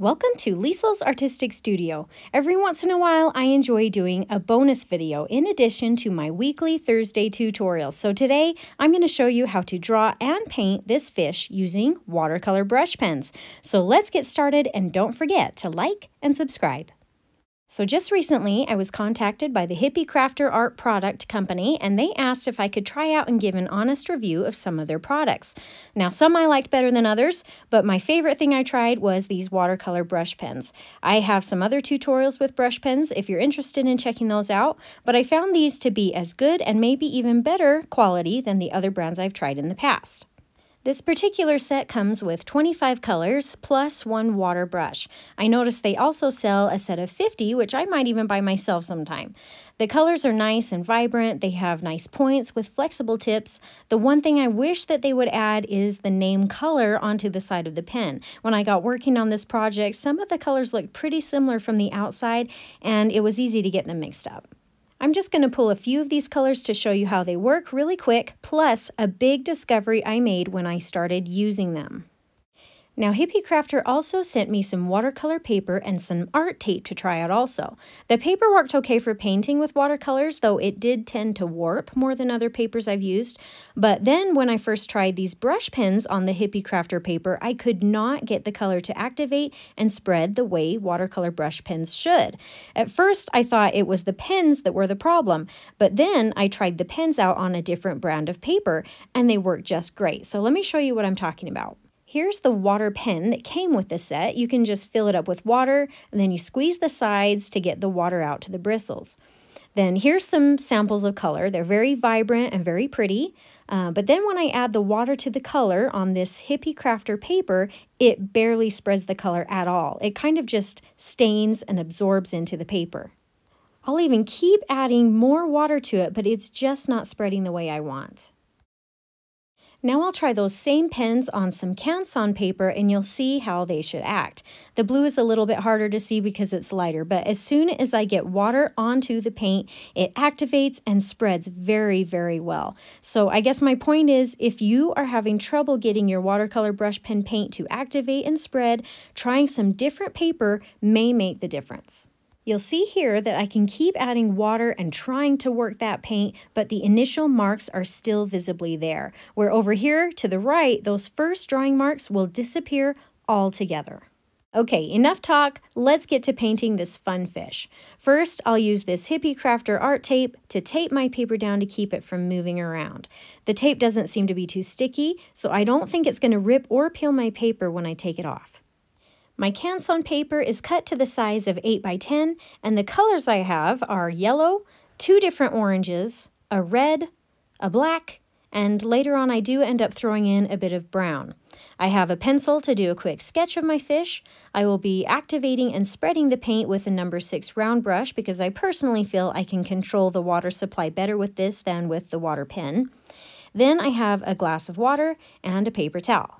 Welcome to Liesl's Artistic Studio. Every once in a while, I enjoy doing a bonus video in addition to my weekly Thursday tutorials. So today, I'm going to show you how to draw and paint this fish using watercolor brush pens. So let's get started, and don't forget to like and subscribe. So just recently, I was contacted by the Hippie Crafter Art Product Company, and they asked if I could try out and give an honest review of some of their products. Now, some I liked better than others, but my favorite thing I tried was these watercolor brush pens. I have some other tutorials with brush pens if you're interested in checking those out, but I found these to be as good and maybe even better quality than the other brands I've tried in the past. This particular set comes with 25 colors plus one water brush. I noticed they also sell a set of 50, which I might even buy myself sometime. The colors are nice and vibrant. They have nice points with flexible tips. The one thing I wish that they would add is the name color onto the side of the pen. When I got working on this project, some of the colors looked pretty similar from the outside, and it was easy to get them mixed up. I'm just going to pull a few of these colors to show you how they work really quick, plus a big discovery I made when I started using them. Now, Hippie Crafter also sent me some watercolor paper and some art tape to try out also. The paper worked okay for painting with watercolors, though it did tend to warp more than other papers I've used. But then when I first tried these brush pens on the Hippie Crafter paper, I could not get the color to activate and spread the way watercolor brush pens should. At first, I thought it was the pens that were the problem, but then I tried the pens out on a different brand of paper, and they worked just great. So let me show you what I'm talking about. Here's the water pen that came with the set. You can just fill it up with water, and then you squeeze the sides to get the water out to the bristles. Then here's some samples of color. They're very vibrant and very pretty. But then when I add the water to the color on this Hippie Crafter paper, it barely spreads the color at all. It kind of just stains and absorbs into the paper. I'll even keep adding more water to it, but it's just not spreading the way I want. Now I'll try those same pens on some Canson paper, and you'll see how they should act. The blue is a little bit harder to see because it's lighter, but as soon as I get water onto the paint, it activates and spreads very, very well. So I guess my point is, if you are having trouble getting your watercolor brush pen paint to activate and spread, trying some different paper may make the difference. You'll see here that I can keep adding water and trying to work that paint, but the initial marks are still visibly there, where over here to the right, those first drawing marks will disappear altogether. Okay, enough talk, let's get to painting this fun fish. First, I'll use this Hippie Crafter art tape to tape my paper down to keep it from moving around. The tape doesn't seem to be too sticky, so I don't think it's going to rip or peel my paper when I take it off. My Canson paper is cut to the size of 8 by 10, and the colors I have are yellow, two different oranges, a red, a black, and later on I do end up throwing in a bit of brown. I have a pencil to do a quick sketch of my fish. I will be activating and spreading the paint with a number 6 round brush because I personally feel I can control the water supply better with this than with the water pen. Then I have a glass of water and a paper towel.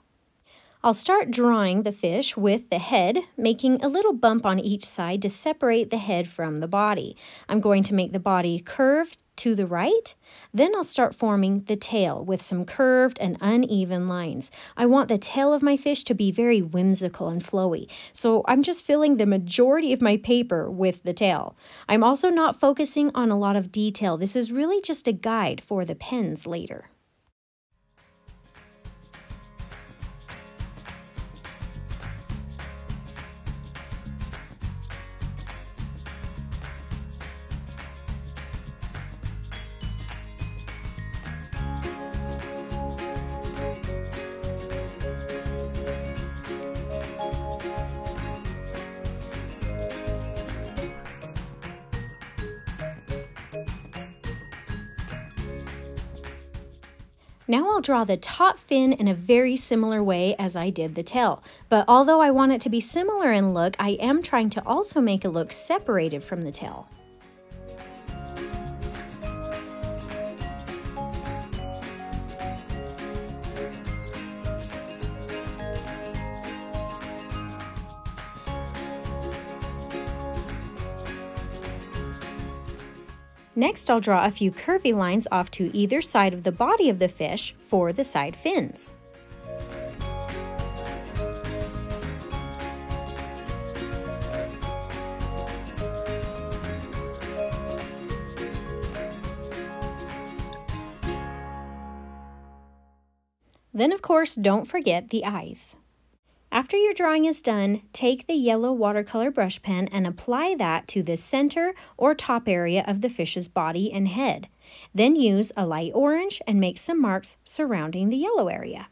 I'll start drawing the fish with the head, making a little bump on each side to separate the head from the body. I'm going to make the body curved to the right, then I'll start forming the tail with some curved and uneven lines. I want the tail of my fish to be very whimsical and flowy, so I'm just filling the majority of my paper with the tail. I'm also not focusing on a lot of detail. This is really just a guide for the pens later. Now I'll draw the top fin in a very similar way as I did the tail, but although I want it to be similar in look, I am trying to also make it look separated from the tail. Next, I'll draw a few curvy lines off to either side of the body of the fish for the side fins. Then of course, don't forget the eyes. After your drawing is done, take the yellow watercolor brush pen and apply that to the center or top area of the fish's body and head. Then use a light orange and make some marks surrounding the yellow area.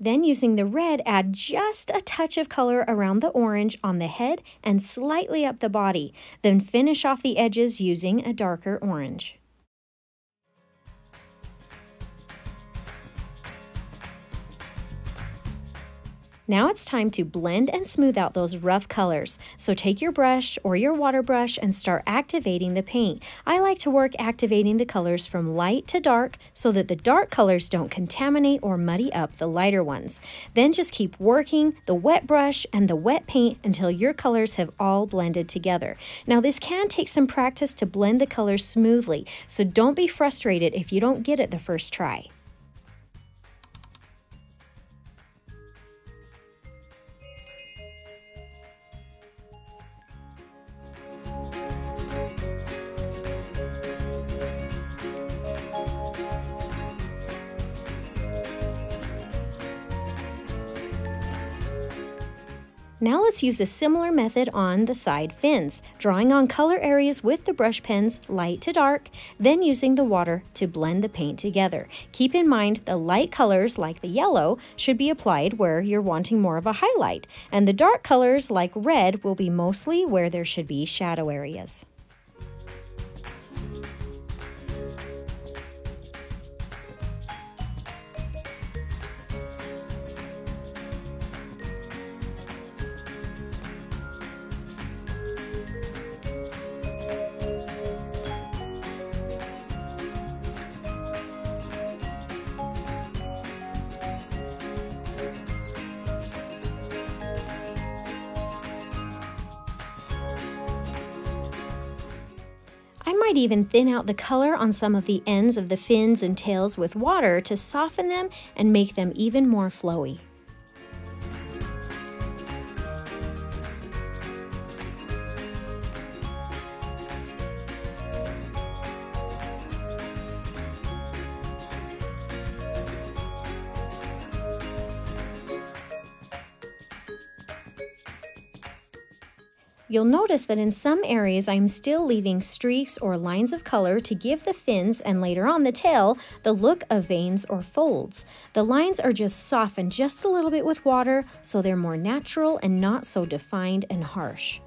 Then using the red, add just a touch of color around the orange on the head and slightly up the body. Then finish off the edges using a darker orange. Now it's time to blend and smooth out those rough colors. So take your brush or your water brush and start activating the paint. I like to work activating the colors from light to dark so that the dark colors don't contaminate or muddy up the lighter ones. Then just keep working the wet brush and the wet paint until your colors have all blended together. Now this can take some practice to blend the colors smoothly, so don't be frustrated if you don't get it the first try. Now let's use a similar method on the side fins, drawing on color areas with the brush pens light to dark, then using the water to blend the paint together. Keep in mind the light colors like the yellow should be applied where you're wanting more of a highlight, and the dark colors like red will be mostly where there should be shadow areas. I might even thin out the color on some of the ends of the fins and tails with water to soften them and make them even more flowy. You'll notice that in some areas I'm still leaving streaks or lines of color to give the fins and later on the tail the look of veins or folds. The lines are just softened just a little bit with water so they're more natural and not so defined and harsh.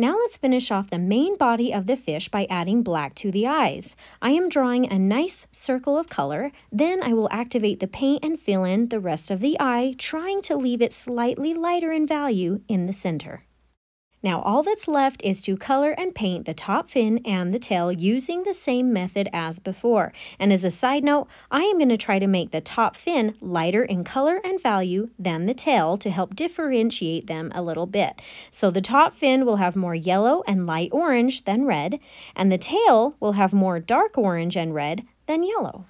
Now let's finish off the main body of the fish by adding black to the eyes. I am drawing a nice circle of color, then I will activate the paint and fill in the rest of the eye, trying to leave it slightly lighter in value in the center. Now all that's left is to color and paint the top fin and the tail using the same method as before. And as a side note, I am going to try to make the top fin lighter in color and value than the tail to help differentiate them a little bit. So the top fin will have more yellow and light orange than red, and the tail will have more dark orange and red than yellow.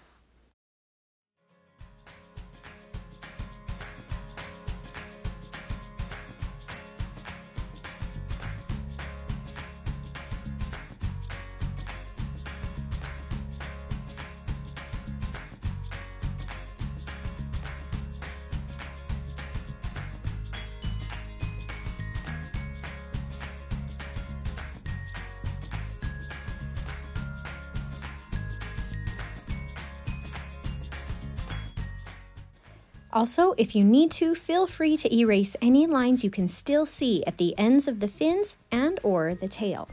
Also, if you need to, feel free to erase any lines you can still see at the ends of the fins and/or the tail.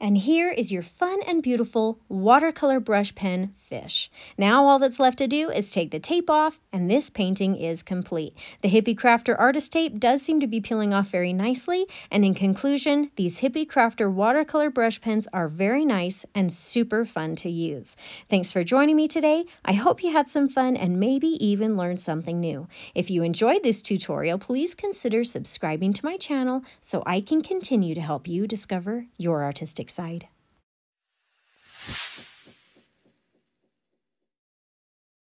And here is your fun and beautiful watercolor brush pen fish. Now all that's left to do is take the tape off, and this painting is complete. The Hippie Crafter artist tape does seem to be peeling off very nicely, and in conclusion, these Hippie Crafter watercolor brush pens are very nice and super fun to use. Thanks for joining me today. I hope you had some fun and maybe even learned something new. If you enjoyed this tutorial, please consider subscribing to my channel so I can continue to help you discover your artistic side.